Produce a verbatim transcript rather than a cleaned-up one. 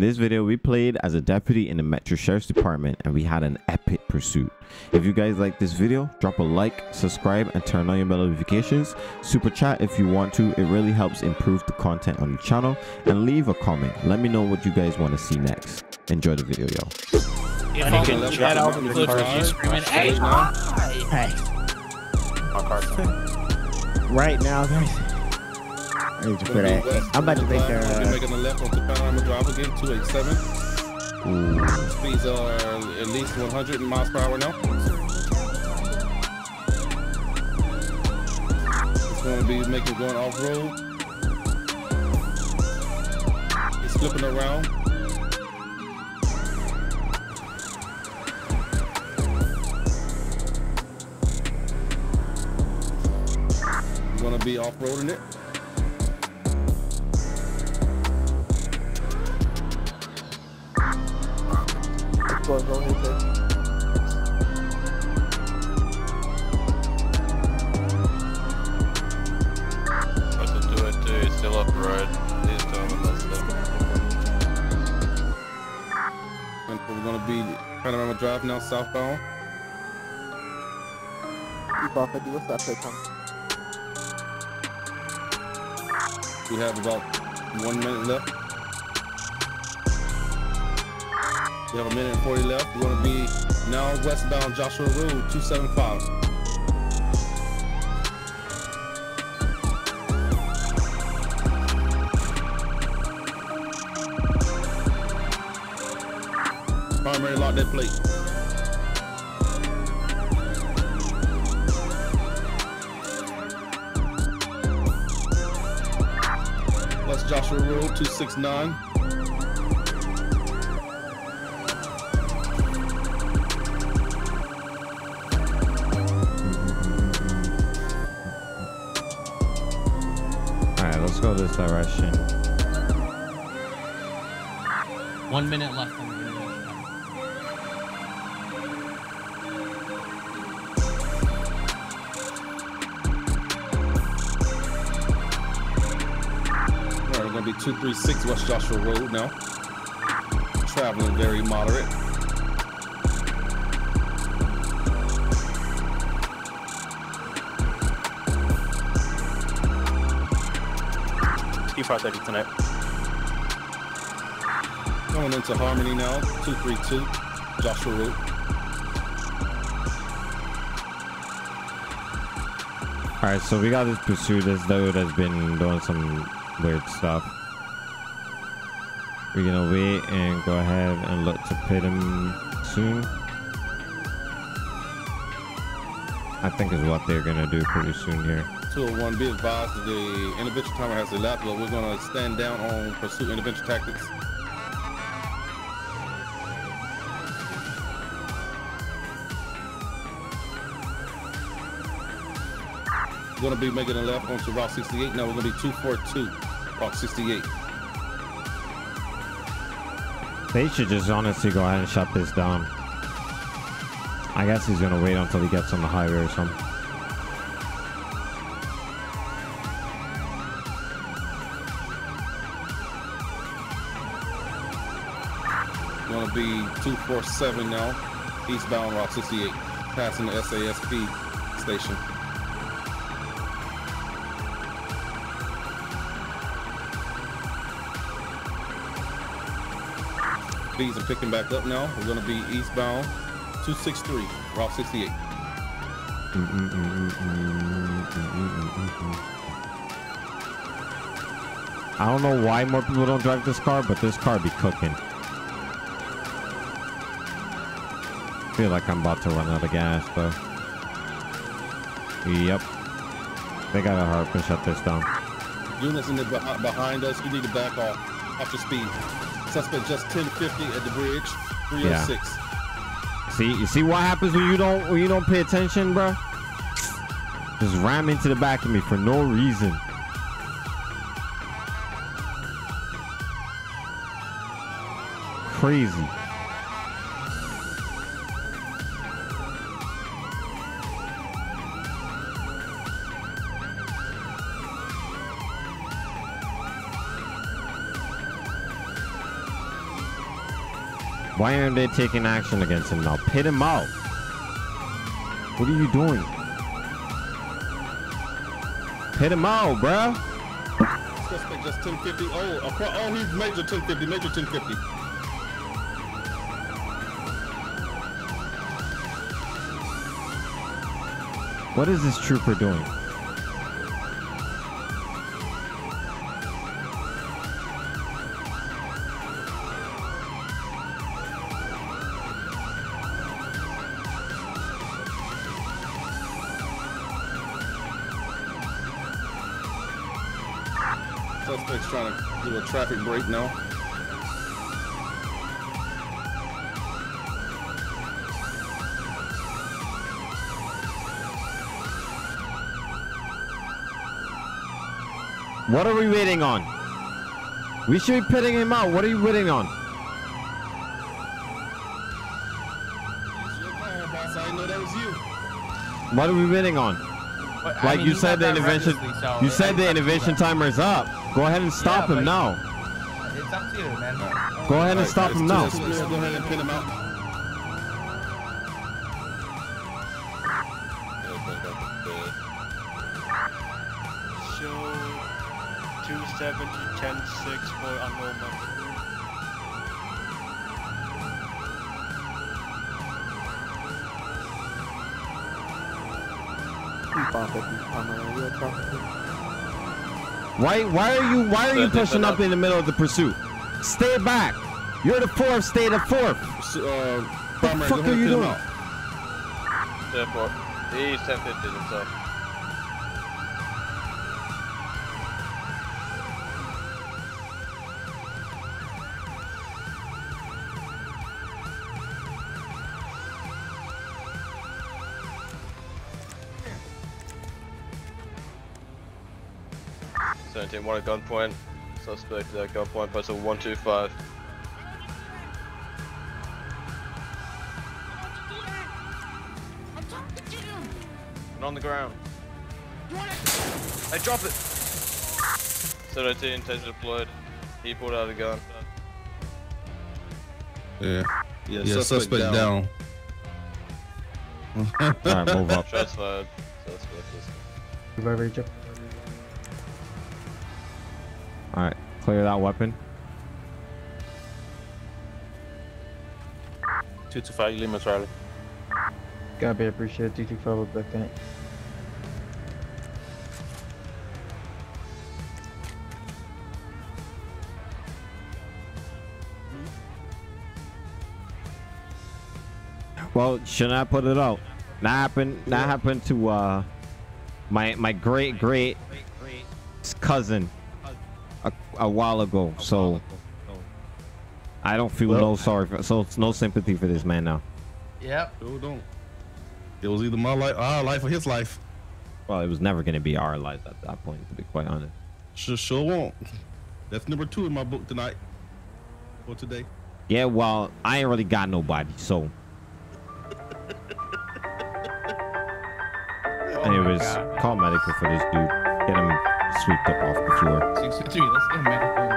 In this video, we played as a deputy in the Metro Sheriff's Department and we had an epic pursuit. If you guys like this video, drop a like, subscribe, and turn on your bell notifications. Super chat if you want to, it really helps improve the content on the channel. And leave a comment, let me know what you guys want to see next. Enjoy the video, yo. And you can chat out the car screaming, hey, hey. Right now, guys. I need to put that. I'm about to make a. I'm making a left on Topanga Drive again, two eighty-seven. Speeds are at least one hundred miles per hour now. It's going to be making going off road. It's flipping around. It's going to be off roading it. Going on here, I'll do it too, still up the road. This time and we're gonna be Panorama Drive now southbound. Keep off, I do what's that take time. We have about one minute left. We have a minute and forty left. We're gonna be now westbound Joshua Road, two seventy-five. Primary lock that plate. West Joshua Road, two sixty-nine. Let's go this direction. One minute left. Alright, we're gonna be two thirty-six West Joshua Road now. Traveling very moderate. five thirty tonight. Going into Harmony now, two thirty-two, Joshua Road. Alright, so we got this pursuit. This dude has been doing some weird stuff. We're gonna wait and go ahead and look to pit him soon. I think is what they're gonna do pretty soon here. two oh one, be advised that the intervention timer has elapsed, but we're gonna stand down on pursuit intervention tactics. We're gonna be making a left onto Route sixty-eight. Now we're gonna be two forty-two, Route sixty-eight. They should just honestly go ahead and shut this down. I guess he's gonna wait until he gets on the highway or something. Gonna be two forty-seven now, eastbound Route sixty-eight, passing the S A S P station. Bees are picking back up now. We're gonna be eastbound two sixty-three, Route sixty-eight. Mm-mm, mm-mm, mm-mm, mm-mm, mm-mm. I don't know why more people don't drive this car, but this car be cooking. I feel like I'm about to run out of gas though. Yep. They gotta hard push shut this down. Units in the behind us, you need to back off. Off the speed. Suspect just ten fifty at the bridge, three oh six. Yeah. See, you see what happens when you don't when you don't pay attention, bro? Just ram into the back of me for no reason. Crazy. Why aren't they taking action against him now? Pit him out. What are you doing? Pit him out, bruh. Suspect just ten fifty. Oh, across, oh, he's major ten fifty. Major ten fifty. What is this trooper doing? Suspect's trying to do a traffic break now. What are we waiting on? We should be pitting him out. What are you waiting on? What are we waiting on? But, like I mean, you said, the intervention. So you said the intervention timer is up. Go ahead and stop yeah, him now. It's up to you, man. Oh, go ahead and right, stop him now. Go ahead and pin him out. So two seventy ten six for unloadment. Why, why are you, why are you pushing up in the middle of the pursuit? Stay back. You're the fourth, stay the fourth. Uh, what the fuck are you doing? Therefore, he sent it to himself. seventeen one at gunpoint. Suspect at gunpoint, parcel one two five. And on the ground. Hey, drop it! seventeen, taser deployed. He pulled out a gun. Yeah. Yeah, yeah, suspect, suspect down. down. Alright, move up. Shots fired. Suspect is. Revive Egypt. All right, clear that weapon. two two five, you leave my Charlie. Copy, appreciate it. two two five, we'll back in. Well, should I put it out? That happened, that happened to uh, my, my great great cousin. A, a while ago, a so while ago. Oh. I don't feel well, no sorry, for, so it's no sympathy for this man now. Yep. Still don't. It was either my life, our life, or his life. Well, it was never going to be our life at that point, to be quite honest. Sure, sure won't. That's number two in my book tonight or today. Yeah, well, I ain't really got nobody, so. oh Anyways, call medical for this dude. Get him. Sweeped up off the floor. six three, let's get him, man.